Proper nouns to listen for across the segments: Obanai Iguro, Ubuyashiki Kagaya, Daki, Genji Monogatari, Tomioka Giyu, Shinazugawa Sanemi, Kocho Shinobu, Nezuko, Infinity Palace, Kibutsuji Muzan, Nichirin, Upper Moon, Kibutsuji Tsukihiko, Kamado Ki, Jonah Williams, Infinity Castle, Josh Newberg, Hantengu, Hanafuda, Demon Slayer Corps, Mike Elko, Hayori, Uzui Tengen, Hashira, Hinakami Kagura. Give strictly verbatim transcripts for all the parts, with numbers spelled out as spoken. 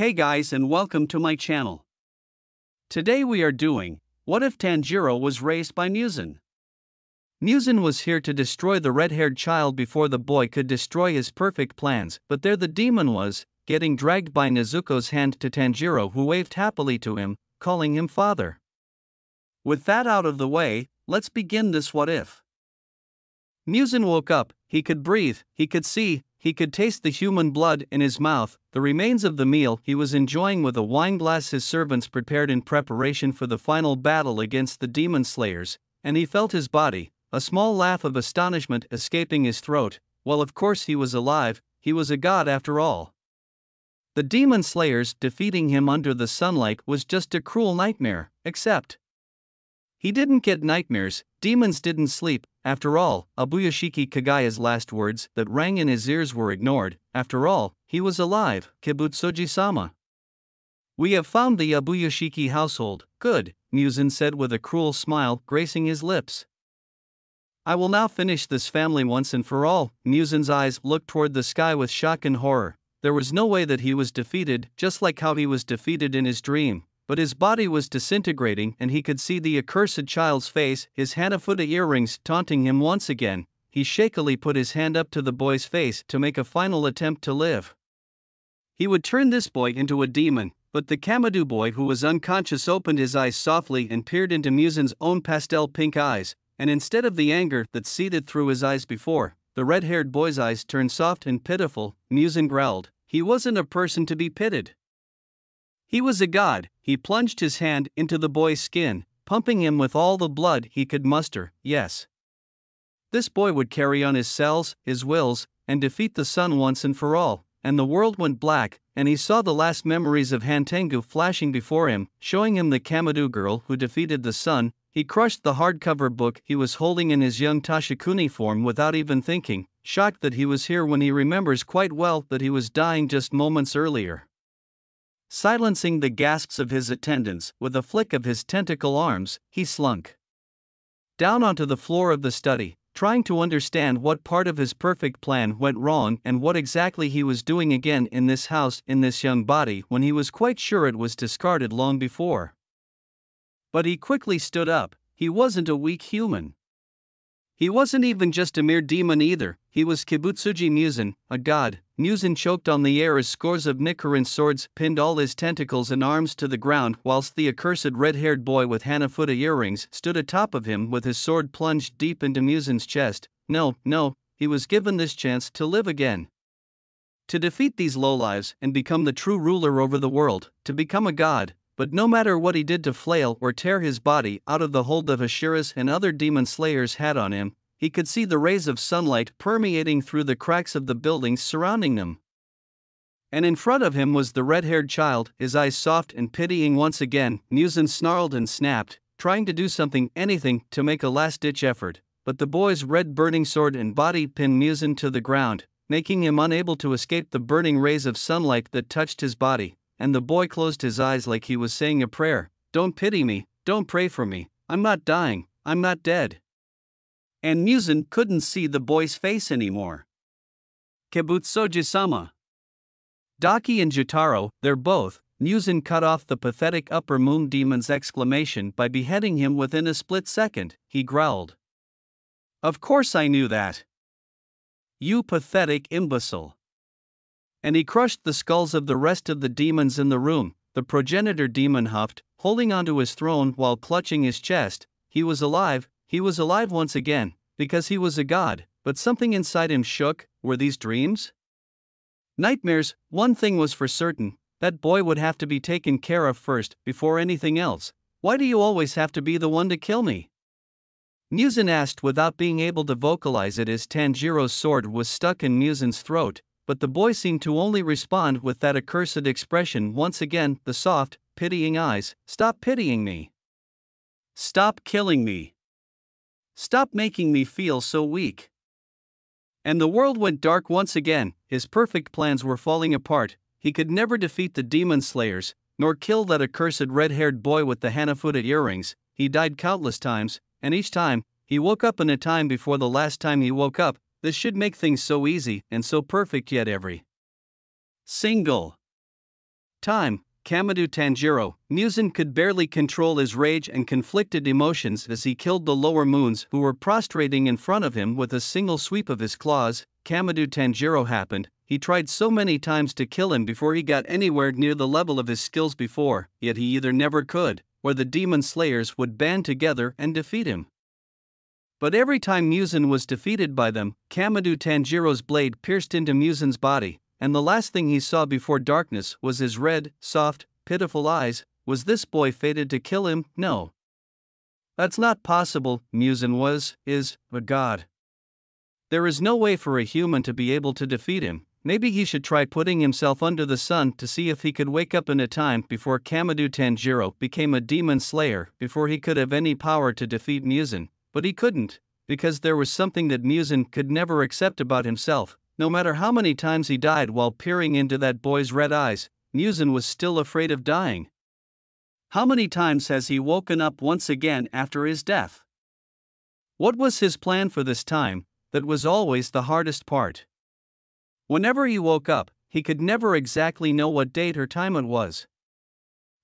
Hey guys, and welcome to my channel. Today we are doing, what if Tanjiro was raised by Muzan? Muzan was here to destroy the red-haired child before the boy could destroy his perfect plans, but there the demon was, getting dragged by Nezuko's hand to Tanjiro, who waved happily to him, calling him father. With that out of the way, let's begin this what if. Muzan woke up, he could breathe, he could see, he could taste the human blood in his mouth, the remains of the meal he was enjoying with a wineglass his servants prepared in preparation for the final battle against the demon slayers, and he felt his body, a small laugh of astonishment escaping his throat. Well, of course he was alive, he was a god after all. The demon slayers defeating him under the sunlight was just a cruel nightmare, except he didn't get nightmares, demons didn't sleep. After all, Ubuyashiki Kagaya's last words that rang in his ears were ignored. After all, he was alive, Kibutsuji-sama. We have found the Ubuyashiki household, good, Muzan said with a cruel smile gracing his lips. I will now finish this family once and for all. Muzan's eyes looked toward the sky with shock and horror. There was no way that he was defeated, just like how he was defeated in his dream. But his body was disintegrating and he could see the accursed child's face, his Hanafuda earrings taunting him once again. He shakily put his hand up to the boy's face to make a final attempt to live. He would turn this boy into a demon, but the Kamado boy who was unconscious opened his eyes softly and peered into Muzan's own pastel pink eyes, and instead of the anger that seethed through his eyes before, the red-haired boy's eyes turned soft and pitiful. Muzan growled, he wasn't a person to be pitied. He was a god. He plunged his hand into the boy's skin, pumping him with all the blood he could muster. Yes. This boy would carry on his cells, his wills, and defeat the sun once and for all. And the world went black, and he saw the last memories of Hantengu flashing before him, showing him the Kamado girl who defeated the sun. He crushed the hardcover book he was holding in his young Tashikuni form without even thinking, shocked that he was here when he remembers quite well that he was dying just moments earlier. Silencing the gasps of his attendants with a flick of his tentacle arms, he slunk down onto the floor of the study, trying to understand what part of his perfect plan went wrong and what exactly he was doing again in this house in this young body when he was quite sure it was discarded long before. But he quickly stood up. He wasn't a weak human. He wasn't even just a mere demon either. He was Kibutsuji Muzan, a god. Muzan choked on the air as scores of Nichirin swords pinned all his tentacles and arms to the ground whilst the accursed red-haired boy with Hanafuda earrings stood atop of him with his sword plunged deep into Muzan's chest. No, no, he was given this chance to live again. To defeat these lowlives and become the true ruler over the world, to become a god, but no matter what he did to flail or tear his body out of the hold that Hashira's and other demon slayers had on him, he could see the rays of sunlight permeating through the cracks of the buildings surrounding them. And in front of him was the red-haired child, his eyes soft and pitying once again. Muzan snarled and snapped, trying to do something, anything, to make a last-ditch effort, but the boy's red burning sword and body pinned Muzan to the ground, making him unable to escape the burning rays of sunlight that touched his body, and the boy closed his eyes like he was saying a prayer. Don't pity me, don't pray for me, I'm not dying, I'm not dead. And Muzan couldn't see the boy's face anymore. Kibutsuji-sama. Daki and Jotaro, they're both. Muzan cut off the pathetic Upper Moon demon's exclamation by beheading him within a split second. He growled. Of course I knew that. You pathetic imbecile. And he crushed the skulls of the rest of the demons in the room. The progenitor demon huffed, holding onto his throne while clutching his chest. He was alive. He was alive once again, because he was a god, but something inside him shook. Were these dreams? Nightmares. One thing was for certain, that boy would have to be taken care of first, before anything else. Why do you always have to be the one to kill me? Muzan asked without being able to vocalize it as Tanjiro's sword was stuck in Muzan's throat, but the boy seemed to only respond with that accursed expression once again, the soft, pitying eyes. Stop pitying me. Stop killing me. Stop making me feel so weak. And the world went dark once again. His perfect plans were falling apart. He could never defeat the demon slayers, nor kill that accursed red-haired boy with the Hanafuda earrings. He died countless times, and each time, he woke up in a time before the last time he woke up. This should make things so easy and so perfect, yet every single Time, Kamado Tanjiro, Muzan could barely control his rage and conflicted emotions as he killed the lower moons who were prostrating in front of him with a single sweep of his claws. Kamado Tanjiro happened, he tried so many times to kill him before he got anywhere near the level of his skills before, yet he either never could, or the demon slayers would band together and defeat him. But every time Muzan was defeated by them, Kamado Tanjiro's blade pierced into Muzan's body, and the last thing he saw before darkness was his red, soft, pitiful eyes. Was this boy fated to kill him? No. That's not possible. Muzan was, is, a god. There is no way for a human to be able to defeat him. Maybe he should try putting himself under the sun to see if he could wake up in a time before Kamado Tanjiro became a demon slayer, before he could have any power to defeat Muzan, but he couldn't, because there was something that Muzan could never accept about himself. No matter how many times he died while peering into that boy's red eyes, Muzan was still afraid of dying. How many times has he woken up once again after his death? What was his plan for this time? That was always the hardest part. Whenever he woke up, he could never exactly know what date or time it was.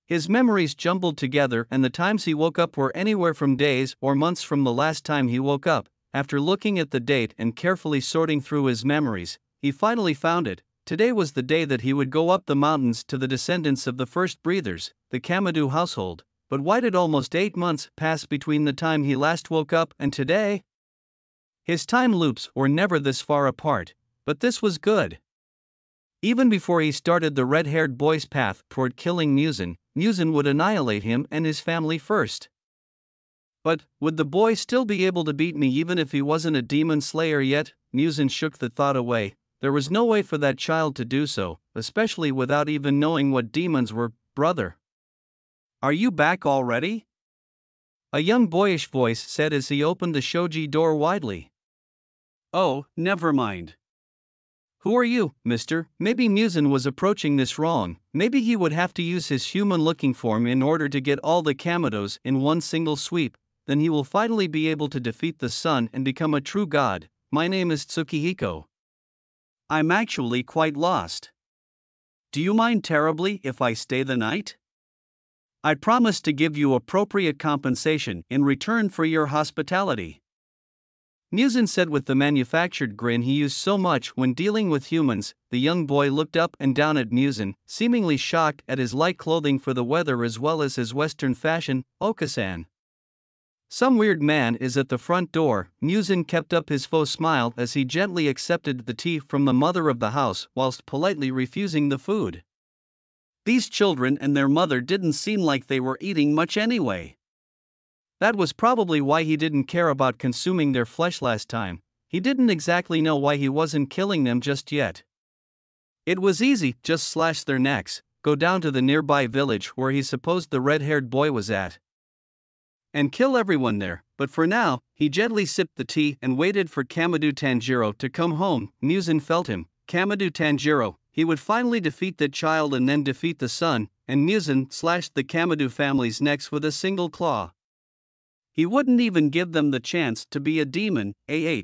His memories jumbled together, and the times he woke up were anywhere from days or months from the last time he woke up. After looking at the date and carefully sorting through his memories, he finally found it. Today was the day that he would go up the mountains to the descendants of the first breathers, the Kamado household. But why did almost eight months pass between the time he last woke up and today? His time loops were never this far apart, but this was good. Even before he started the red-haired boy's path toward killing Muzan, Muzan would annihilate him and his family first. But would the boy still be able to beat me even if he wasn't a demon slayer yet? Muzan shook the thought away. There was no way for that child to do so, especially without even knowing what demons were. Brother, are you back already? A young boyish voice said as he opened the shoji door widely. Oh, never mind. Who are you, mister? Maybe Muzan was approaching this wrong. Maybe he would have to use his human-looking form in order to get all the Kamados in one single sweep. Then he will finally be able to defeat the sun and become a true god. My name is Tsukihiko. I'm actually quite lost. Do you mind terribly if I stay the night? I promise to give you appropriate compensation in return for your hospitality. Muzan said with the manufactured grin he used so much when dealing with humans. The young boy looked up and down at Muzan, seemingly shocked at his light clothing for the weather as well as his Western fashion. Okasan. Some weird man is at the front door. Muzan kept up his faux smile as he gently accepted the tea from the mother of the house whilst politely refusing the food. These children and their mother didn't seem like they were eating much anyway. That was probably why he didn't care about consuming their flesh last time. He didn't exactly know why he wasn't killing them just yet. It was easy, just slash their necks, go down to the nearby village where he supposed the red-haired boy was at, and kill everyone there. But for now, he gently sipped the tea and waited for Kamado Tanjiro to come home. Muzan felt him. Kamado Tanjiro, he would finally defeat the child and then defeat the son, and Muzan slashed the Kamado family's necks with a single claw. He wouldn't even give them the chance to be a demon. Ah.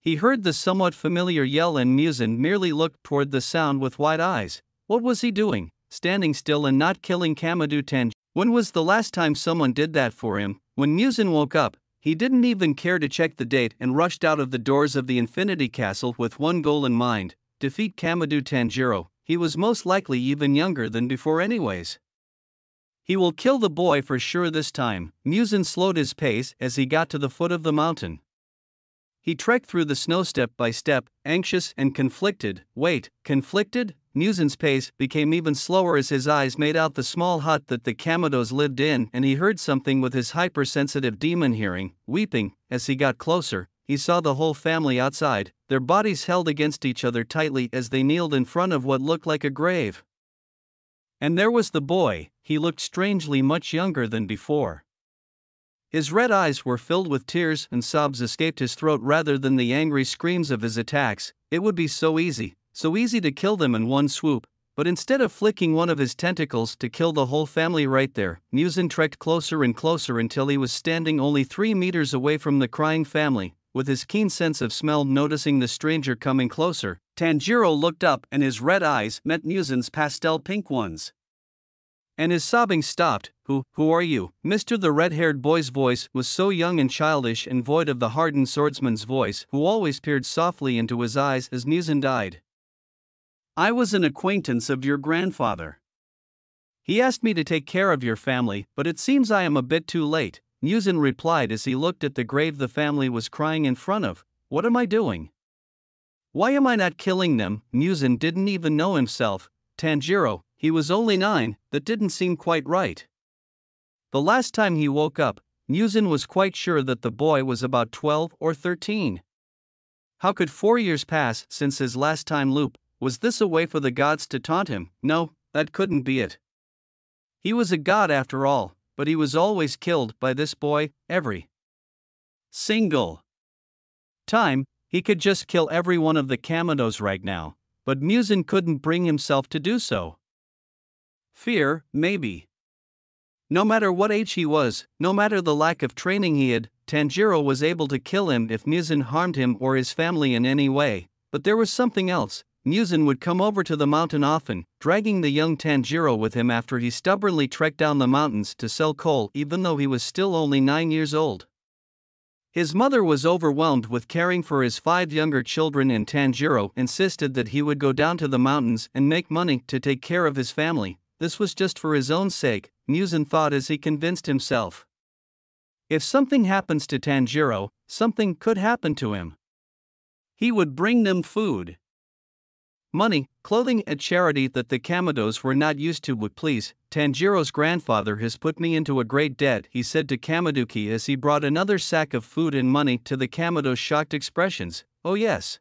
He heard the somewhat familiar yell and Muzan merely looked toward the sound with wide eyes. What was he doing, standing still and not killing Kamado Tanjiro? When was the last time someone did that for him? When Muzan woke up, he didn't even care to check the date and rushed out of the doors of the Infinity Castle with one goal in mind: defeat Kamado Tanjiro. He was most likely even younger than before anyways. He will kill the boy for sure this time. Muzan slowed his pace as he got to the foot of the mountain. He trekked through the snow step by step, anxious and conflicted. Wait, conflicted? Muzan's pace became even slower as his eyes made out the small hut that the Kamados lived in, and he heard something with his hypersensitive demon hearing, weeping. As he got closer, he saw the whole family outside, their bodies held against each other tightly as they kneeled in front of what looked like a grave. And there was the boy. He looked strangely much younger than before. His red eyes were filled with tears and sobs escaped his throat rather than the angry screams of his attacks. It would be so easy. So easy to kill them in one swoop, but instead of flicking one of his tentacles to kill the whole family right there, Muzan trekked closer and closer until he was standing only three meters away from the crying family. with his keen sense of smell noticing the stranger coming closer, Tanjiro looked up and his red eyes met Muzan's pastel pink ones. And his sobbing stopped. Who, who are you? Mister The red-haired boy's voice was so young and childish and void of the hardened swordsman's voice who always peered softly into his eyes as Muzan died. I was an acquaintance of your grandfather. He asked me to take care of your family, but it seems I am a bit too late, Muzan replied as he looked at the grave the family was crying in front of. What am I doing? Why am I not killing them? Muzan didn't even know himself. Tanjiro, he was only nine, that didn't seem quite right. The last time he woke up, Muzan was quite sure that the boy was about twelve or thirteen. How could four years pass since his last time loop? Was this a way for the gods to taunt him? No, that couldn't be it. He was a god after all, but he was always killed by this boy, every single time. He could just kill every one of the Kamados right now, but Muzan couldn't bring himself to do so. Fear, maybe. No matter what age he was, no matter the lack of training he had, Tanjiro was able to kill him if Muzan harmed him or his family in any way. But there was something else. Muzan would come over to the mountain often, dragging the young Tanjiro with him after he stubbornly trekked down the mountains to sell coal even though he was still only nine years old. His mother was overwhelmed with caring for his five younger children and Tanjiro insisted that he would go down to the mountains and make money to take care of his family. This was just for his own sake, Muzan thought as he convinced himself. If something happens to Tanjiro, something could happen to him. He would bring them food, money, clothing, and charity that the Kamados were not used to would please. Tanjiro's grandfather has put me into a great debt, he said to Kamaduki as he brought another sack of food and money to the Kamado's shocked expressions. Oh yes.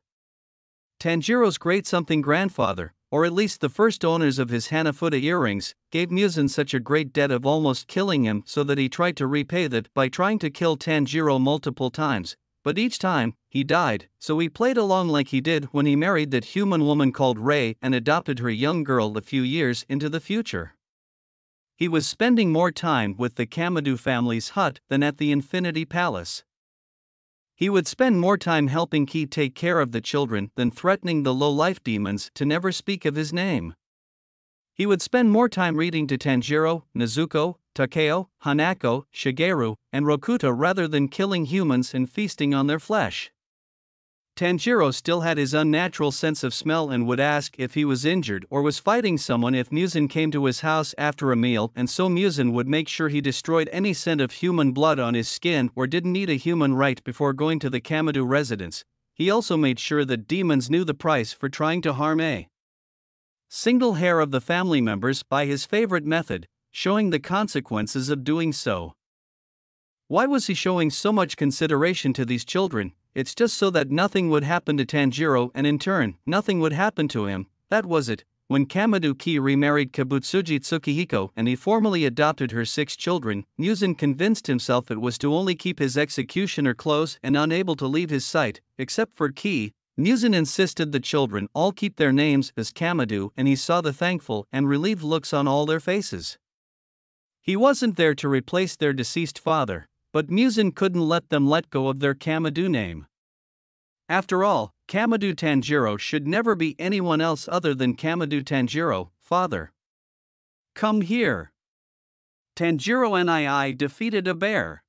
Tanjiro's great something grandfather, or at least the first owners of his Hanafuda earrings, gave Muzan such a great debt of almost killing him so that he tried to repay that by trying to kill Tanjiro multiple times, but each time, he died, so he played along like he did when he married that human woman called Rei and adopted her young girl a few years into the future. He was spending more time with the Kamado family's hut than at the Infinity Palace. He would spend more time helping Ki take care of the children than threatening the low-life demons to never speak of his name. He would spend more time reading to Tanjiro, Nezuko, Takeo, Hanako, Shigeru, and Rokuta rather than killing humans and feasting on their flesh. Tanjiro still had his unnatural sense of smell and would ask if he was injured or was fighting someone if Muzan came to his house after a meal, and so Muzan would make sure he destroyed any scent of human blood on his skin or didn't eat a human right before going to the Kamado residence. He also made sure that demons knew the price for trying to harm a single hair of the family members by his favorite method, showing the consequences of doing so. Why was he showing so much consideration to these children? It's just so that nothing would happen to Tanjiro and in turn, nothing would happen to him. That was it. When Kamado Ki remarried Kibutsuji Tsukihiko and he formally adopted her six children, Muzan convinced himself it was to only keep his executioner close and unable to leave his sight, except for Ki. Muzan insisted the children all keep their names as Kamado and he saw the thankful and relieved looks on all their faces. He wasn't there to replace their deceased father, but Muzan couldn't let them let go of their Kamado name. After all, Kamado Tanjiro should never be anyone else other than Kamado Tanjiro, father. Come here. Tanjiro and I defeated a bear.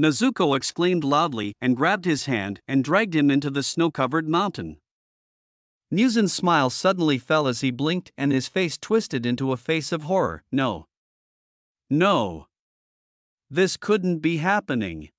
Nezuko exclaimed loudly and grabbed his hand and dragged him into the snow-covered mountain. Muzan's smile suddenly fell as he blinked and his face twisted into a face of horror. No. No. This couldn't be happening.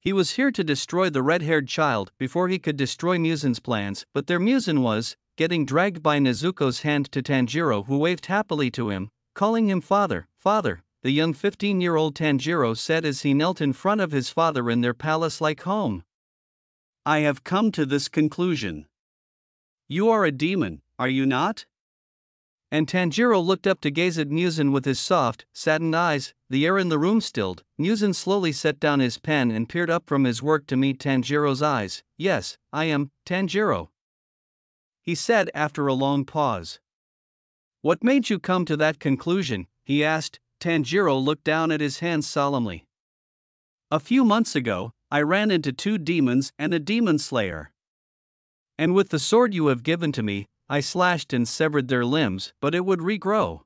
He was here to destroy the red-haired child before he could destroy Muzan's plans, but there Muzan was, getting dragged by Nezuko's hand to Tanjiro who waved happily to him, calling him father, father, the young fifteen-year-old Tanjiro said as he knelt in front of his father in their palace-like home. I have come to this conclusion. You are a demon, are you not? And Tanjiro looked up to gaze at Muzan with his soft, saddened eyes, the air in the room stilled. Muzan slowly set down his pen and peered up from his work to meet Tanjiro's eyes. Yes, I am, Tanjiro, he said after a long pause. What made you come to that conclusion? He asked. Tanjiro looked down at his hands solemnly. A few months ago, I ran into two demons and a demon slayer. And with the sword you have given to me, I slashed and severed their limbs, but it would regrow.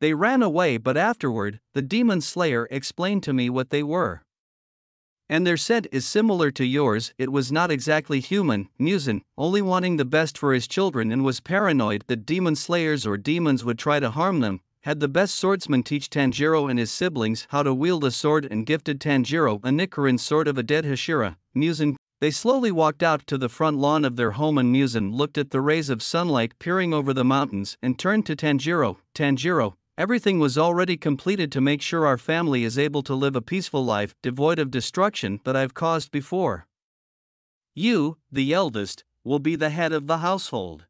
They ran away, but afterward, the demon slayer explained to me what they were. And their set is similar to yours. It was not exactly human, Muzan, only wanting the best for his children, and was paranoid that demon slayers or demons would try to harm them. Had the best swordsman teach Tanjiro and his siblings how to wield a sword and gifted Tanjiro a Nichirin sword of a dead Hashira, Muzan. They slowly walked out to the front lawn of their home, and Muzan looked at the rays of sunlight peering over the mountains and turned to Tanjiro. Tanjiro, everything was already completed to make sure our family is able to live a peaceful life devoid of destruction that I've caused before. You, the eldest, will be the head of the household.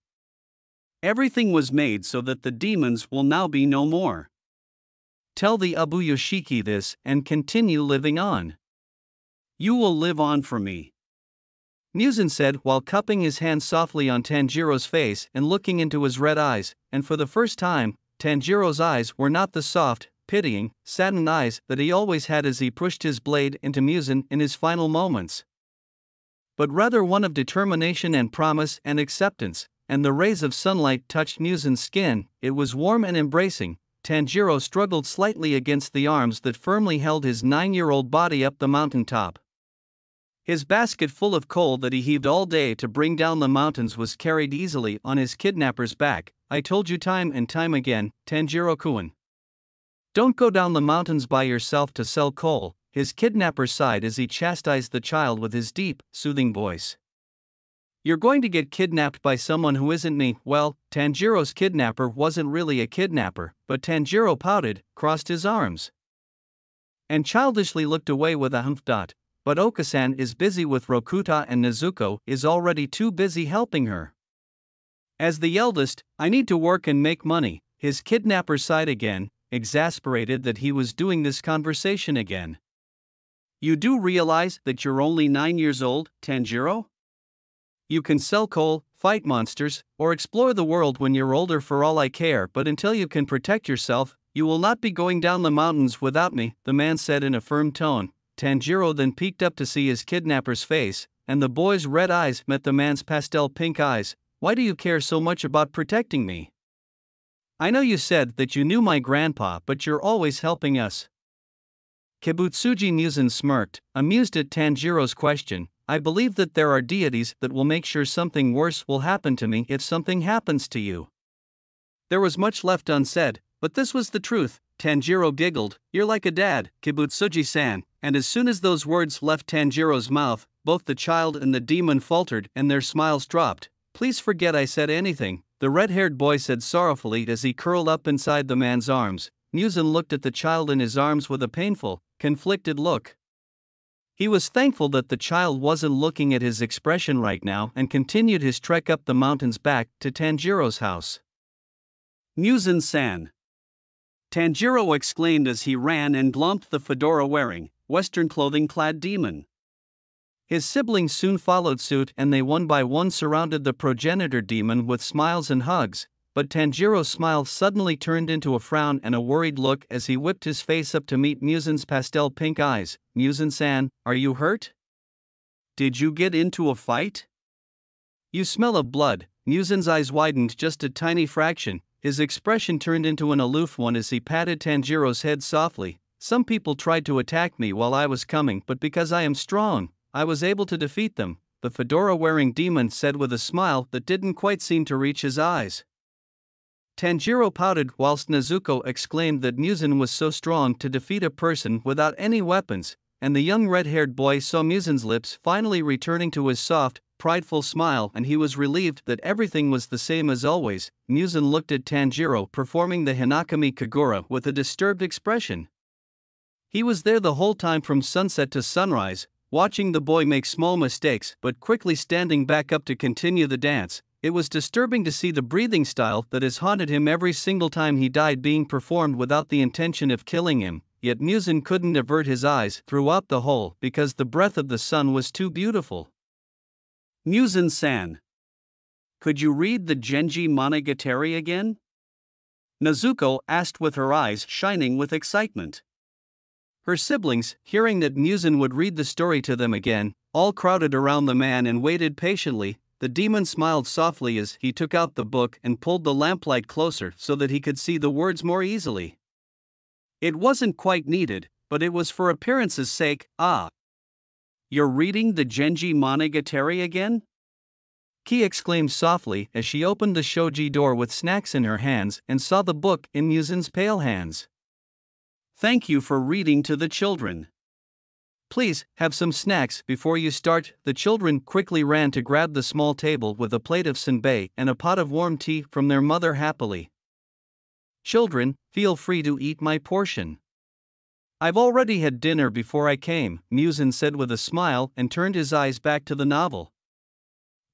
Everything was made so that the demons will now be no more. Tell the Ubuyashiki this and continue living on. You will live on for me. Muzan said while cupping his hand softly on Tanjiro's face and looking into his red eyes, and for the first time, Tanjiro's eyes were not the soft, pitying, saddened eyes that he always had as he pushed his blade into Muzan in his final moments, but rather one of determination and promise and acceptance, and the rays of sunlight touched Muzan's skin. It was warm and embracing. Tanjiro struggled slightly against the arms that firmly held his nine-year-old body up the mountaintop. His basket full of coal that he heaved all day to bring down the mountains was carried easily on his kidnapper's back. I told you time and time again, Tanjiro-kun. Don't go down the mountains by yourself to sell coal, his kidnapper sighed as he chastised the child with his deep, soothing voice. You're going to get kidnapped by someone who isn't me. Well, Tanjiro's kidnapper wasn't really a kidnapper, but Tanjiro pouted, crossed his arms, and childishly looked away with a humph dot. But Okasan is busy with Rokuta, and Nezuko is already too busy helping her. As the eldest, I need to work and make money, his kidnapper sighed again, exasperated that he was doing this conversation again. You do realize that you're only nine years old, Tanjiro? You can sell coal, fight monsters, or explore the world when you're older for all I care, but until you can protect yourself, you will not be going down the mountains without me, the man said in a firm tone. Tanjiro then peeked up to see his kidnapper's face, and the boy's red eyes met the man's pastel pink eyes. Why do you care so much about protecting me? I know you said that you knew my grandpa, but you're always helping us. Kibutsuji Muzan smirked, amused at Tanjiro's question. I believe that there are deities that will make sure something worse will happen to me if something happens to you. There was much left unsaid, but this was the truth. Tanjiro giggled. You're like a dad, Kibutsuji-san. And as soon as those words left Tanjiro's mouth, both the child and the demon faltered and their smiles dropped. Please forget I said anything, the red-haired boy said sorrowfully as he curled up inside the man's arms. Muzan looked at the child in his arms with a painful, conflicted look. He was thankful that the child wasn't looking at his expression right now and continued his trek up the mountains back to Tanjiro's house. Muzan-san! Tanjiro exclaimed as he ran and glumped the fedora-wearing, Western clothing-clad demon. His siblings soon followed suit, and they one by one surrounded the progenitor demon with smiles and hugs, but Tanjiro's smile suddenly turned into a frown and a worried look as he whipped his face up to meet Muzan's pastel pink eyes. Muzan-san, are you hurt? Did you get into a fight? You smell of blood. Muzan's eyes widened just a tiny fraction, his expression turned into an aloof one as he patted Tanjiro's head softly. Some people tried to attack me while I was coming, but because I am strong, I was able to defeat them, the fedora-wearing demon said with a smile that didn't quite seem to reach his eyes. Tanjiro pouted whilst Nezuko exclaimed that Muzan was so strong to defeat a person without any weapons, and the young red-haired boy saw Muzan's lips finally returning to his soft, prideful smile, and he was relieved that everything was the same as always. Muzan looked at Tanjiro performing the Hinakami Kagura with a disturbed expression. He was there the whole time from sunset to sunrise, watching the boy make small mistakes but quickly standing back up to continue the dance. It was disturbing to see the breathing style that has haunted him every single time he died being performed without the intention of killing him, yet Muzan couldn't avert his eyes throughout the whole because the breath of the sun was too beautiful. Muzan-san. Could you read the Genji Monogatari again? Nezuko asked with her eyes shining with excitement. Her siblings, hearing that Muzan would read the story to them again, all crowded around the man and waited patiently. The demon smiled softly as he took out the book and pulled the lamplight closer so that he could see the words more easily. It wasn't quite needed, but it was for appearance's sake. Ah. You're reading the Genji Monogatari again? Ki exclaimed softly as she opened the shoji door with snacks in her hands and saw the book in Muzan's pale hands. Thank you for reading to the children. Please, have some snacks before you start. The children quickly ran to grab the small table with a plate of senbei and a pot of warm tea from their mother happily. Children, feel free to eat my portion. I've already had dinner before I came, Muzan said with a smile and turned his eyes back to the novel.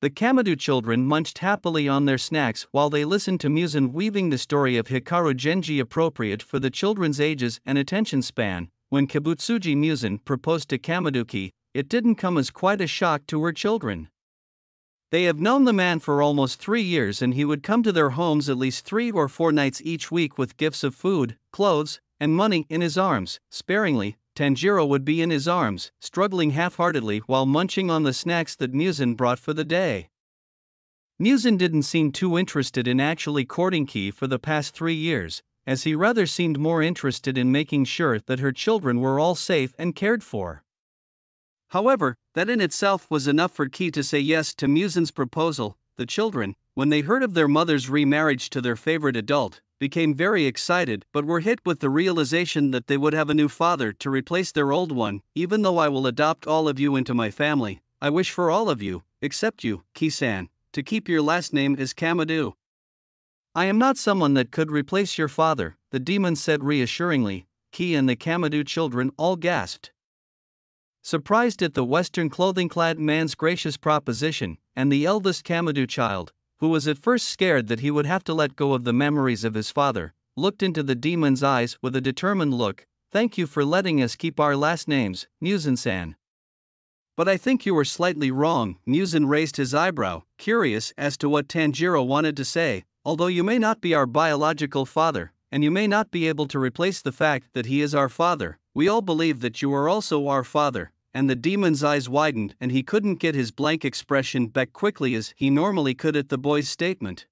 The Kamado children munched happily on their snacks while they listened to Muzan weaving the story of Hikaru Genji appropriate for the children's ages and attention span. When Kibutsuji Muzan proposed to Kamadoki, it didn't come as quite a shock to her children. They have known the man for almost three years and he would come to their homes at least three or four nights each week with gifts of food, clothes, and money in his arms. Sparingly, Tanjiro would be in his arms, struggling half-heartedly while munching on the snacks that Muzan brought for the day. Muzan didn't seem too interested in actually courting Ki for the past three years, as he rather seemed more interested in making sure that her children were all safe and cared for. However, that in itself was enough for Ki to say yes to Muzan's proposal. The children, when they heard of their mother's remarriage to their favorite adult, became very excited but were hit with the realization that they would have a new father to replace their old one. Even though I will adopt all of you into my family, I wish for all of you, except you, Ki-san, to keep your last name as Kamado. I am not someone that could replace your father, the demon said reassuringly. Ki and the Kamado children all gasped, surprised at the western clothing-clad man's gracious proposition, and the eldest Kamado child, who was at first scared that he would have to let go of the memories of his father, looked into the demon's eyes with a determined look. Thank you for letting us keep our last names, Muzan-san. But I think you were slightly wrong. Muzan raised his eyebrow, curious as to what Tanjiro wanted to say. Although you may not be our biological father, and you may not be able to replace the fact that he is our father, we all believe that you are also our father. And the demon's eyes widened and he couldn't get his blank expression back quickly as he normally could at the boy's statement.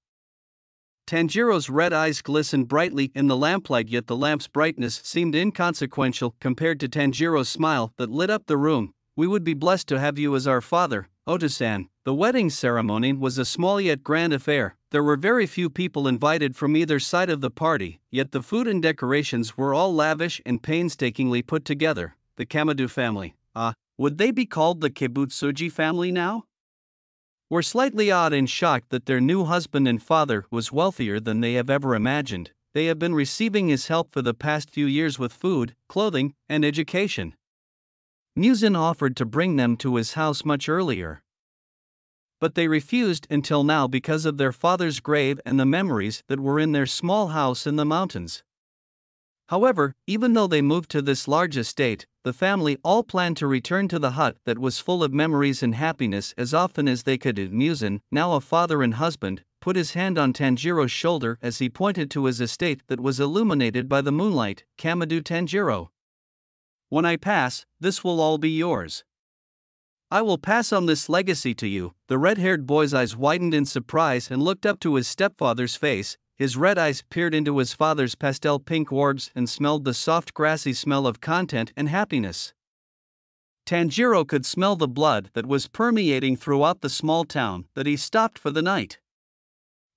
Tanjiro's red eyes glistened brightly in the lamplight, yet the lamp's brightness seemed inconsequential compared to Tanjiro's smile that lit up the room. We would be blessed to have you as our father, Oda-san. The wedding ceremony was a small yet grand affair. There were very few people invited from either side of the party, yet the food and decorations were all lavish and painstakingly put together. The Kamado family, ah, uh, would they be called the Kibutsuji family now? Were slightly awed and shocked that their new husband and father was wealthier than they have ever imagined. They have been receiving his help for the past few years with food, clothing, and education. Muzan offered to bring them to his house much earlier, but they refused until now because of their father's grave and the memories that were in their small house in the mountains. However, even though they moved to this large estate, the family all planned to return to the hut that was full of memories and happiness as often as they could. Muzan, now a father and husband, put his hand on Tanjiro's shoulder as he pointed to his estate that was illuminated by the moonlight. Kamado Tanjiro, when I pass, this will all be yours. I will pass on this legacy to you. The red-haired boy's eyes widened in surprise and looked up to his stepfather's face. His red eyes peered into his father's pastel pink orbs and smelled the soft grassy smell of content and happiness. Tanjiro could smell the blood that was permeating throughout the small town that he stopped for the night.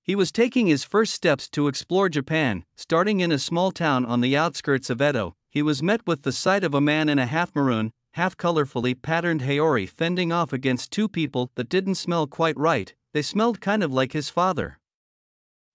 He was taking his first steps to explore Japan, starting in a small town on the outskirts of Edo. He was met with the sight of a man in a half-maroon, half-colorfully patterned hayori fending off against two people that didn't smell quite right. They smelled kind of like his father.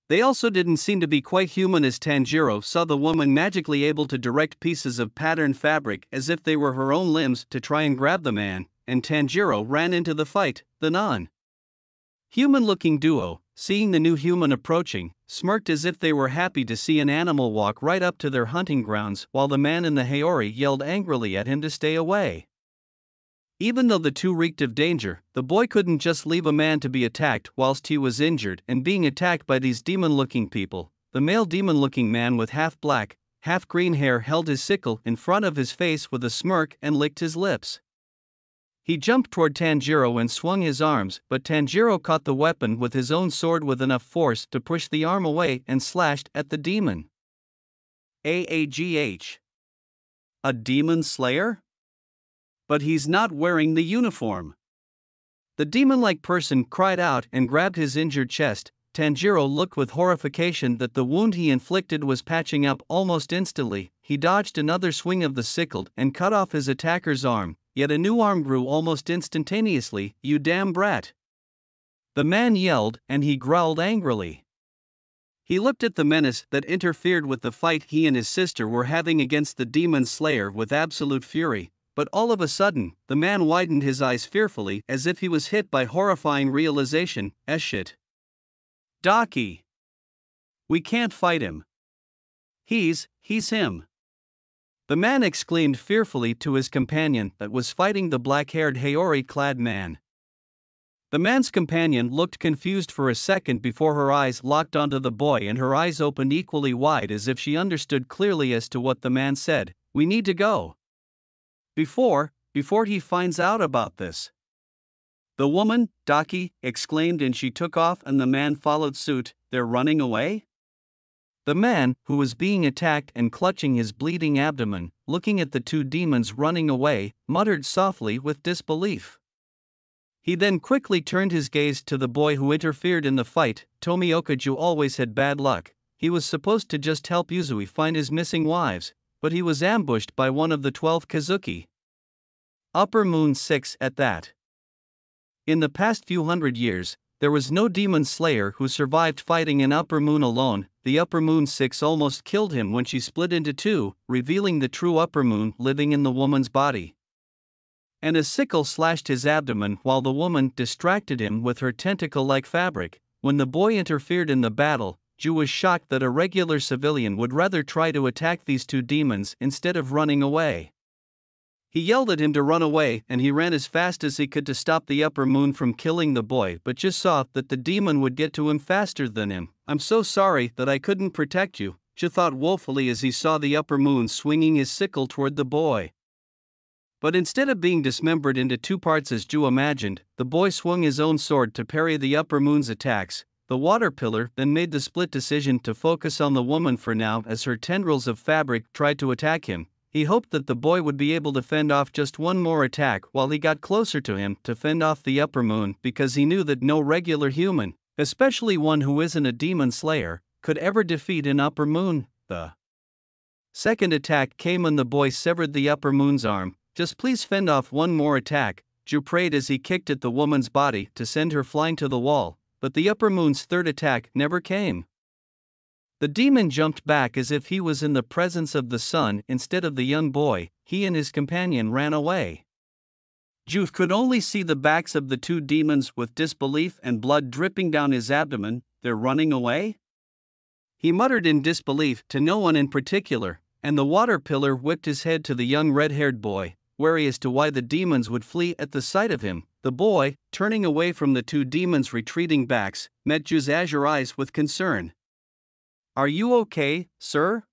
They also didn't seem to be quite human, as Tanjiro saw the woman magically able to direct pieces of patterned fabric as if they were her own limbs to try and grab the man, and Tanjiro ran into the fight. The non-human-looking duo, seeing the new human approaching, smirked as if they were happy to see an animal walk right up to their hunting grounds, while the man in the hayori yelled angrily at him to stay away. Even though the two reeked of danger, the boy couldn't just leave a man to be attacked whilst he was injured and being attacked by these demon-looking people. The male demon-looking man with half-black, half-green hair held his sickle in front of his face with a smirk and licked his lips. He jumped toward Tanjiro and swung his arms, but Tanjiro caught the weapon with his own sword with enough force to push the arm away and slashed at the demon. A A G H. A demon slayer? But he's not wearing the uniform. The demon-like person cried out and grabbed his injured chest. Tanjiro looked with horrification that the wound he inflicted was patching up almost instantly. He dodged another swing of the sickle and cut off his attacker's arm, yet a new arm grew almost instantaneously. "You damn brat!" The man yelled, and he growled angrily. He looked at the menace that interfered with the fight he and his sister were having against the demon slayer with absolute fury, but all of a sudden, the man widened his eyes fearfully as if he was hit by horrifying realization. "As shit. Daki. We can't fight him. He's, he's him." The man exclaimed fearfully to his companion that was fighting the black-haired Hayori-clad man. The man's companion looked confused for a second before her eyes locked onto the boy and her eyes opened equally wide as if she understood clearly as to what the man said. "We need to go. Before, before he finds out about this." The woman, Daki, exclaimed, and she took off and the man followed suit. "They're running away?" The man, who was being attacked and clutching his bleeding abdomen, looking at the two demons running away, muttered softly with disbelief. He then quickly turned his gaze to the boy who interfered in the fight. Tomioka Giyu always had bad luck. He was supposed to just help Uzui find his missing wives, but he was ambushed by one of the twelve Kizuki. Upper Moon six at that. In the past few hundred years, there was no demon slayer who survived fighting in Upper Moon alone. The Upper Moon six almost killed him when she split into two, revealing the true Upper Moon living in the woman's body. And a sickle slashed his abdomen while the woman distracted him with her tentacle-like fabric. When the boy interfered in the battle, Giyu was shocked that a regular civilian would rather try to attack these two demons instead of running away. He yelled at him to run away and he ran as fast as he could to stop the Upper Moon from killing the boy, but just saw that the demon would get to him faster than him. "I'm so sorry that I couldn't protect you," Giyu thought woefully as he saw the Upper Moon swinging his sickle toward the boy. But instead of being dismembered into two parts as Giyu imagined, the boy swung his own sword to parry the Upper Moon's attacks. The water pillar then made the split decision to focus on the woman for now as her tendrils of fabric tried to attack him. He hoped that the boy would be able to fend off just one more attack while he got closer to him to fend off the Upper Moon, because he knew that no regular human, especially one who isn't a demon slayer, could ever defeat an Upper Moon. The second attack came when the boy severed the Upper Moon's arm. "Just please fend off one more attack," Giyu prayed as he kicked at the woman's body to send her flying to the wall, but the Upper Moon's third attack never came. The demon jumped back as if he was in the presence of the sun instead of the young boy. He and his companion ran away. Giyu could only see the backs of the two demons with disbelief and blood dripping down his abdomen. "They're running away?" He muttered in disbelief to no one in particular, and the water pillar whipped his head to the young red-haired boy, wary as to why the demons would flee at the sight of him. The boy, turning away from the two demons' retreating backs, met Giu's azure eyes with concern. "Are you okay, sir?"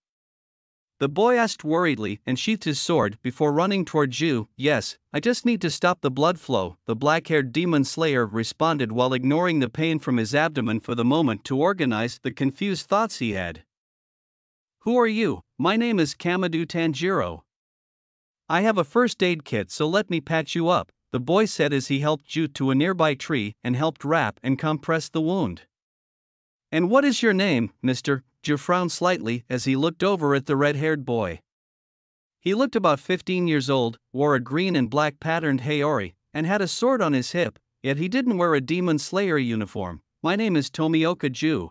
the boy asked worriedly and sheathed his sword before running toward Giyu. "Yes, I just need to stop the blood flow," the black-haired demon slayer responded while ignoring the pain from his abdomen for the moment to organize the confused thoughts he had. "Who are you?" "My name is Kamado Tanjiro. I have a first aid kit, so let me patch you up," the boy said as he helped Giyu to a nearby tree and helped wrap and compress the wound. "And what is your name, mister?" Giyu frowned slightly as he looked over at the red-haired boy. He looked about fifteen years old, wore a green and black patterned hayori, and had a sword on his hip, yet he didn't wear a demon slayer uniform. "My name is Tomioka Giyu."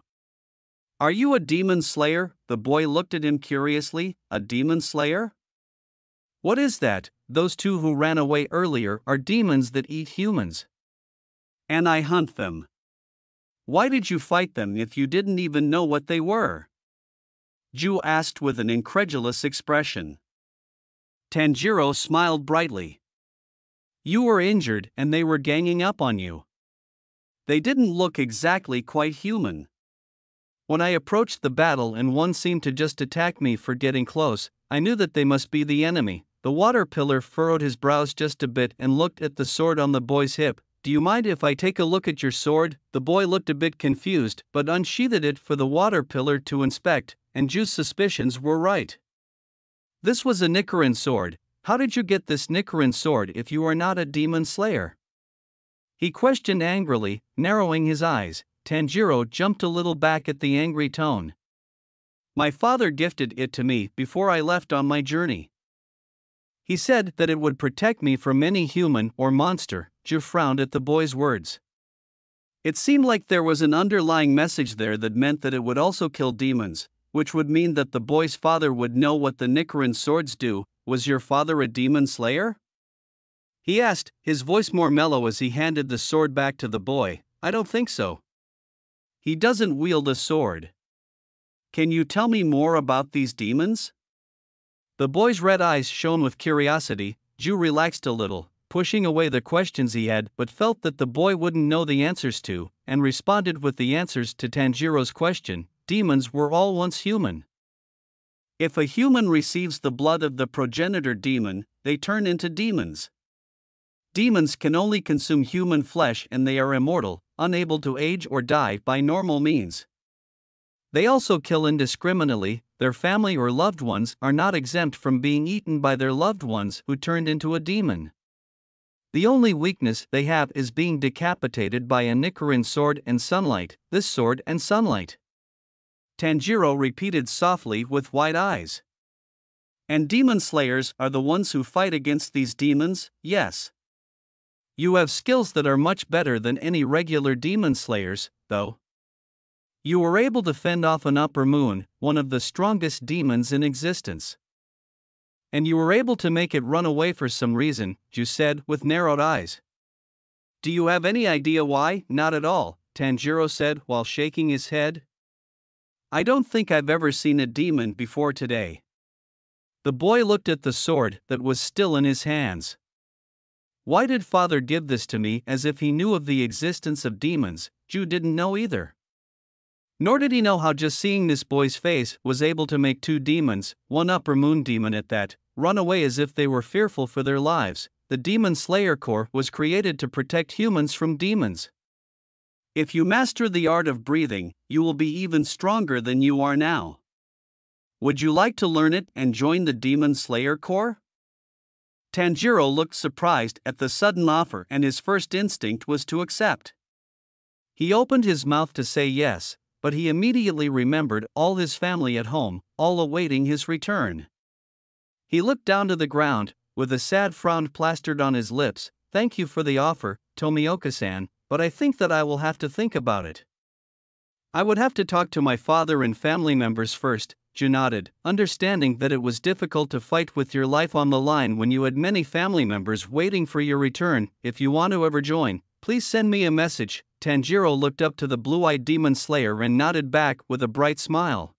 "Are you a demon slayer?" The boy looked at him curiously. "A demon slayer? What is that?" "Those two who ran away earlier are demons that eat humans. And I hunt them." "Why did you fight them if you didn't even know what they were?" Giyu asked with an incredulous expression. Tanjiro smiled brightly. "You were injured and they were ganging up on you. They didn't look exactly quite human. When I approached the battle and one seemed to just attack me for getting close, I knew that they must be the enemy. The water pillar furrowed his brows just a bit and looked at the sword on the boy's hip. Do you mind if I take a look at your sword? The boy looked a bit confused, but unsheathed it for the water pillar to inspect, and Ju's suspicions were right. This was a Nichirin sword. How did you get this Nichirin sword if you are not a demon slayer? He questioned angrily, narrowing his eyes. Tanjiro jumped a little back at the angry tone. My father gifted it to me before I left on my journey. He said that it would protect me from any human or monster. Ju frowned at the boy's words. It seemed like there was an underlying message there that meant that it would also kill demons, which would mean that the boy's father would know what the Nichirin swords do. Was your father a demon slayer? He asked, his voice more mellow as he handed the sword back to the boy. I don't think so. He doesn't wield a sword. Can you tell me more about these demons? The boy's red eyes shone with curiosity. Ju relaxed a little, pushing away the questions he had but felt that the boy wouldn't know the answers to, and responded with the answers to Tanjiro's question. Demons were all once human. If a human receives the blood of the progenitor demon, they turn into demons. Demons can only consume human flesh and they are immortal, unable to age or die by normal means. They also kill indiscriminately. Their family or loved ones are not exempt from being eaten by their loved ones who turned into a demon. The only weakness they have is being decapitated by a Nichirin sword and sunlight. This sword and sunlight, Tanjiro repeated softly with wide eyes. And demon slayers are the ones who fight against these demons, yes. You have skills that are much better than any regular demon slayers, though. You were able to fend off an Upper Moon, one of the strongest demons in existence. And you were able to make it run away for some reason, Ju said with narrowed eyes. Do you have any idea why? Not at all, Tanjiro said while shaking his head. I don't think I've ever seen a demon before today. The boy looked at the sword that was still in his hands. Why did father give this to me? As if he knew of the existence of demons, Ju didn't know either. Nor did he know how just seeing this boy's face was able to make two demons, one Upper Moon demon at that, run away as if they were fearful for their lives. The Demon Slayer Corps was created to protect humans from demons. If you master the art of breathing, you will be even stronger than you are now. Would you like to learn it and join the Demon Slayer Corps? Tanjiro looked surprised at the sudden offer and his first instinct was to accept. He opened his mouth to say yes, but he immediately remembered all his family at home, all awaiting his return. He looked down to the ground, with a sad frown plastered on his lips. Thank you for the offer, Tomioka-san, but I think that I will have to think about it. I would have to talk to my father and family members first, Ju nodded, understanding that it was difficult to fight with your life on the line when you had many family members waiting for your return. If you want to ever join, please send me a message. Tanjiro looked up to the blue-eyed demon slayer and nodded back with a bright smile.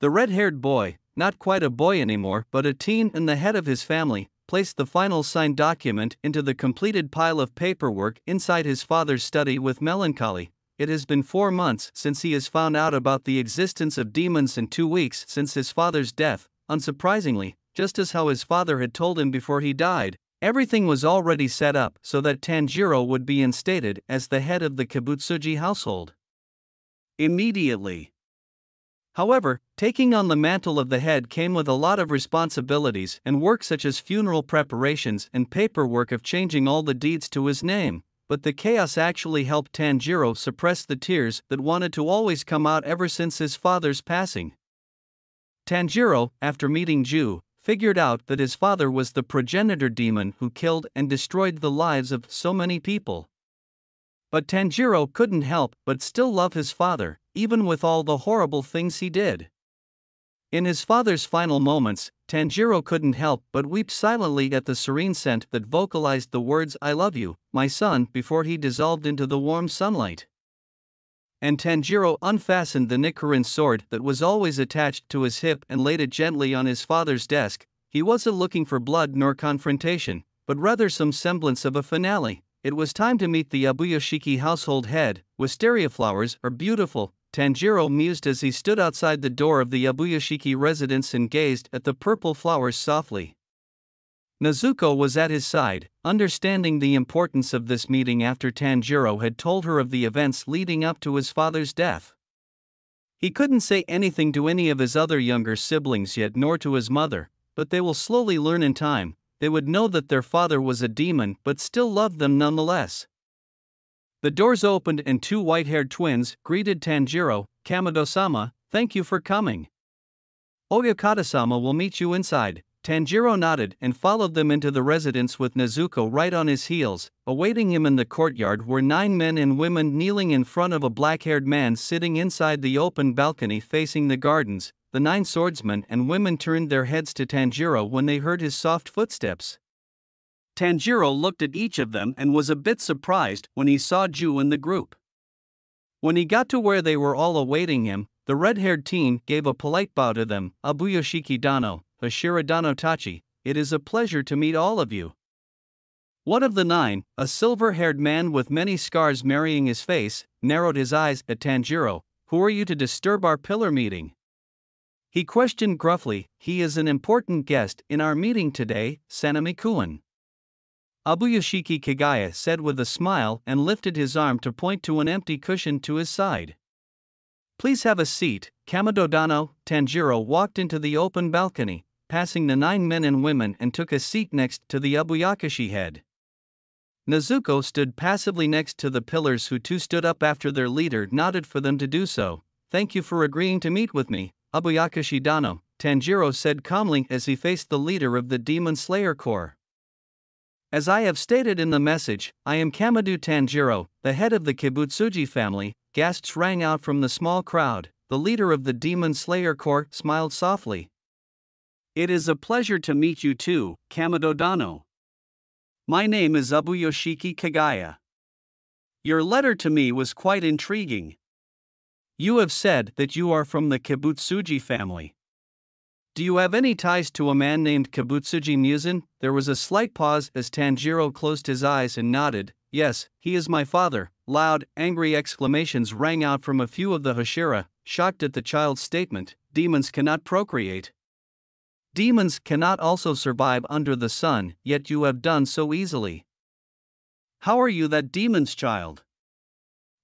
The red-haired boy, not quite a boy anymore but a teen and the head of his family, placed the final signed document into the completed pile of paperwork inside his father's study with melancholy. It has been four months since he has found out about the existence of demons and two weeks since his father's death. Unsurprisingly, just as how his father had told him before he died, everything was already set up so that Tanjiro would be instated as the head of the Kibutsuji household immediately. However, taking on the mantle of the head came with a lot of responsibilities and work such as funeral preparations and paperwork of changing all the deeds to his name, but the chaos actually helped Tanjiro suppress the tears that wanted to always come out ever since his father's passing. Tanjiro, after meeting Ju, figured out that his father was the progenitor demon who killed and destroyed the lives of so many people. But Tanjiro couldn't help but still love his father, even with all the horrible things he did. In his father's final moments, Tanjiro couldn't help but weep silently at the serene scent that vocalized the words "I love you, my son," before he dissolved into the warm sunlight. And Tanjiro unfastened the Nichirin sword that was always attached to his hip and laid it gently on his father's desk. He wasn't looking for blood nor confrontation, but rather some semblance of a finale. It was time to meet the Ubuyashiki household head. Wisteria flowers are beautiful, Tanjiro mused as he stood outside the door of the Ubuyashiki residence and gazed at the purple flowers softly. Nezuko was at his side, understanding the importance of this meeting after Tanjiro had told her of the events leading up to his father's death. He couldn't say anything to any of his other younger siblings yet, nor to his mother, but they will slowly learn in time. They would know that their father was a demon but still loved them nonetheless. The doors opened and two white-haired twins greeted Tanjiro. "Kamado-sama, thank you for coming. Oyakata-sama will meet you inside." Tanjiro nodded and followed them into the residence with Nezuko right on his heels. Awaiting him in the courtyard were nine men and women kneeling in front of a black-haired man sitting inside the open balcony facing the gardens. The nine swordsmen and women turned their heads to Tanjiro when they heard his soft footsteps. Tanjiro looked at each of them and was a bit surprised when he saw Ju in the group. When he got to where they were all awaiting him, the red-haired teen gave a polite bow to them. "Ubuyashiki-dano, Hashira-dano Tachi, it is a pleasure to meet all of you." One of the nine, a silver-haired man with many scars marring his face, narrowed his eyes at Tanjiro. "Who are you to disturb our pillar meeting?" he questioned gruffly. "He is an important guest in our meeting today, Sanemi-kun," Ubuyashiki Kagaya said with a smile and lifted his arm to point to an empty cushion to his side. "Please have a seat, Kamado-dano." Tanjiro walked into the open balcony, passing the nine men and women, and took a seat next to the Ubuyakashi head. Nezuko stood passively next to the pillars, who two stood up after their leader nodded for them to do so. "Thank you for agreeing to meet with me, Ubuyakashi-dano," Tanjiro said calmly as he faced the leader of the Demon Slayer Corps. "As I have stated in the message, I am Kamado Tanjiro, the head of the Kibutsuji family." Gasps rang out from the small crowd. The leader of the Demon Slayer Corps smiled softly. "It is a pleasure to meet you too, Kamado-dano. My name is Ubuyashiki Kagaya. Your letter to me was quite intriguing. You have said that you are from the Kibutsuji family. Do you have any ties to a man named Kibutsuji Muzan?" There was a slight pause as Tanjiro closed his eyes and nodded. "Yes, he is my father." Loud, angry exclamations rang out from a few of the Hashira, shocked at the child's statement. "Demons cannot procreate. Demons cannot also survive under the sun, yet you have done so easily. How are you that demon's child?"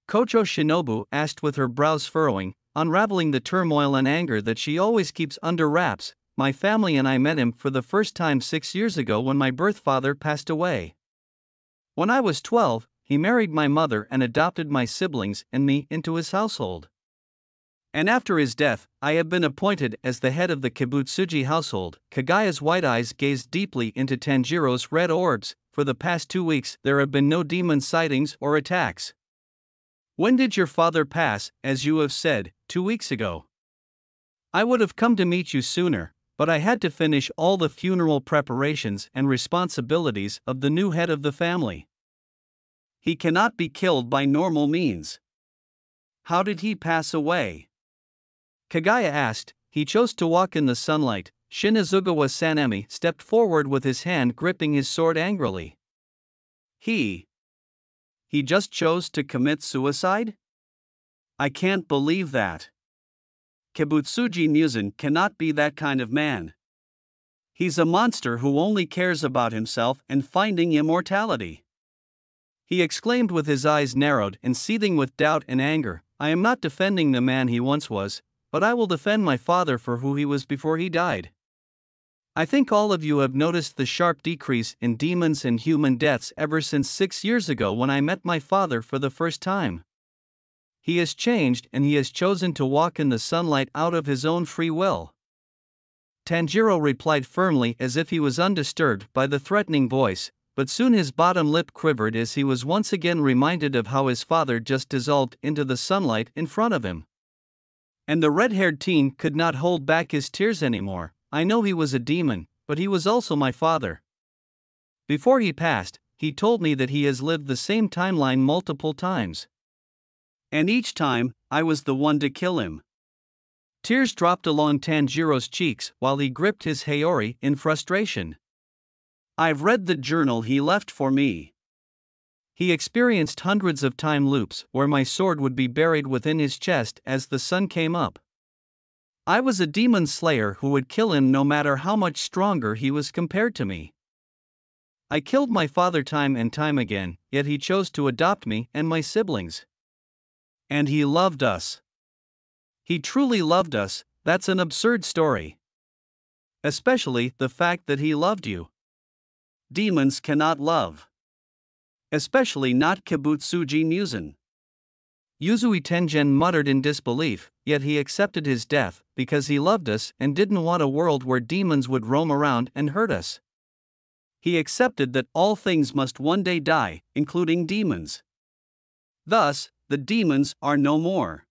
Kocho Shinobu asked with her brows furrowing, unraveling the turmoil and anger that she always keeps under wraps. "My family and I met him for the first time six years ago when my birth father passed away. When I was twelve, he married my mother and adopted my siblings and me into his household. And after his death, I have been appointed as the head of the Kibutsuji household." Kagaya's white eyes gazed deeply into Tanjiro's red orbs. "For the past two weeks, there have been no demon sightings or attacks. When did your father pass, as you have said, two weeks ago? I would have come to meet you sooner, but I had to finish all the funeral preparations and responsibilities of the new head of the family. He cannot be killed by normal means. How did he pass away?" Kagaya asked. "He chose to walk in the sunlight." Shinazugawa Sanemi stepped forward with his hand gripping his sword angrily. He... He just chose to commit suicide? I can't believe that. Kibutsuji Muzan cannot be that kind of man. He's a monster who only cares about himself and finding immortality," he exclaimed with his eyes narrowed and seething with doubt and anger. "I am not defending the man he once was, but I will defend my father for who he was before he died. I think all of you have noticed the sharp decrease in demons and human deaths ever since six years ago when I met my father for the first time. He has changed and he has chosen to walk in the sunlight out of his own free will." Tanjiro replied firmly as if he was undisturbed by the threatening voice, but soon his bottom lip quivered as he was once again reminded of how his father just dissolved into the sunlight in front of him. And the red-haired teen could not hold back his tears anymore. "I know he was a demon, but he was also my father. Before he passed, he told me that he has lived the same timeline multiple times. And each time, I was the one to kill him." Tears dropped along Tanjiro's cheeks while he gripped his Hayori in frustration. "I've read the journal he left for me. He experienced hundreds of time loops where my sword would be buried within his chest as the sun came up. I was a demon slayer who would kill him no matter how much stronger he was compared to me. I killed my father time and time again, yet he chose to adopt me and my siblings. And he loved us. He truly loved us. That's an absurd story. Especially the fact that he loved you. Demons cannot love. Especially not Kibutsuji Muzan. Uzui Tengen muttered in disbelief, yet he accepted his death because he loved us and didn't want a world where demons would roam around and hurt us. He accepted that all things must one day die, including demons. Thus, the demons are no more.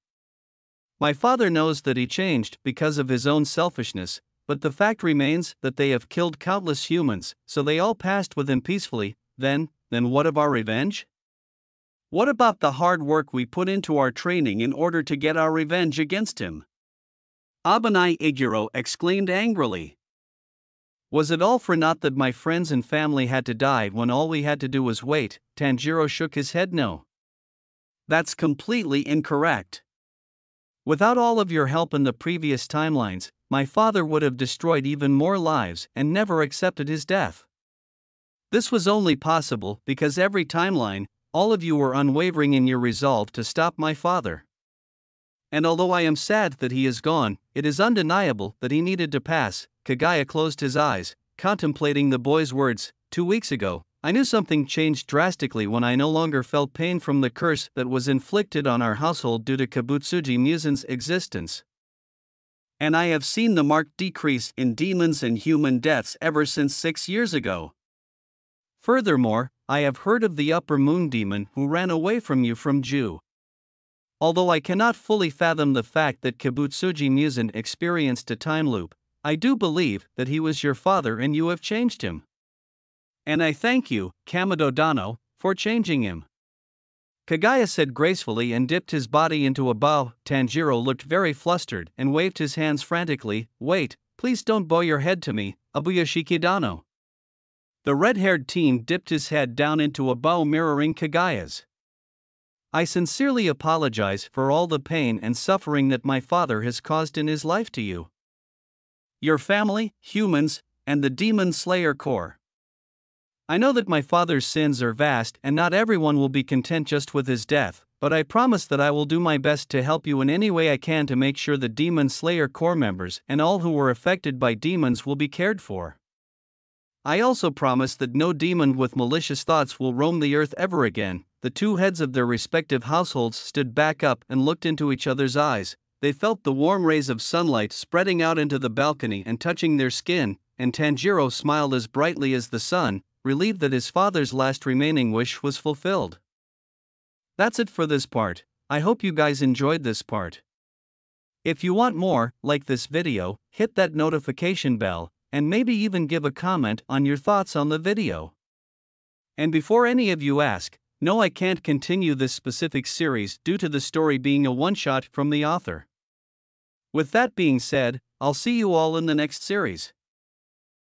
My father knows that he changed because of his own selfishness, but the fact remains that they have killed countless humans, so they all passed with him peacefully. Then, then what of our revenge? What about the hard work we put into our training in order to get our revenge against him? Obanai Iguro exclaimed angrily. Was it all for naught that my friends and family had to die when all we had to do was wait? Tanjiro shook his head. No. That's completely incorrect. Without all of your help in the previous timelines, my father would have destroyed even more lives and never accepted his death. This was only possible because every timeline, all of you were unwavering in your resolve to stop my father. And although I am sad that he is gone, it is undeniable that he needed to pass. Kagaya closed his eyes, contemplating the boy's words. Two weeks ago, I knew something changed drastically when I no longer felt pain from the curse that was inflicted on our household due to Kibutsuji Muzan's existence. And I have seen the marked decrease in demons and human deaths ever since six years ago. Furthermore, I have heard of the Upper Moon demon who ran away from you from Ju. Although I cannot fully fathom the fact that Kibutsuji Muzan experienced a time loop, I do believe that he was your father and you have changed him. And I thank you, Kamado Dano, for changing him. Kagaya said gracefully and dipped his body into a bow. Tanjiro looked very flustered and waved his hands frantically. Wait, please don't bow your head to me, Ubuyashiki Dano. The red-haired teen dipped his head down into a bow mirroring Kagaya's. I sincerely apologize for all the pain and suffering that my father has caused in his life to you, your family, humans, and the Demon Slayer Corps. I know that my father's sins are vast and not everyone will be content just with his death, but I promise that I will do my best to help you in any way I can to make sure the Demon Slayer Corps members and all who were affected by demons will be cared for. I also promise that no demon with malicious thoughts will roam the earth ever again. The two heads of their respective households stood back up and looked into each other's eyes. They felt the warm rays of sunlight spreading out into the balcony and touching their skin, and Tanjiro smiled as brightly as the sun, relieved that his father's last remaining wish was fulfilled. That's it for this part. I hope you guys enjoyed this part. If you want more, like this video, hit that notification bell, and maybe even give a comment on your thoughts on the video. And before any of you ask, no, I can't continue this specific series due to the story being a one-shot from the author. With that being said, I'll see you all in the next series.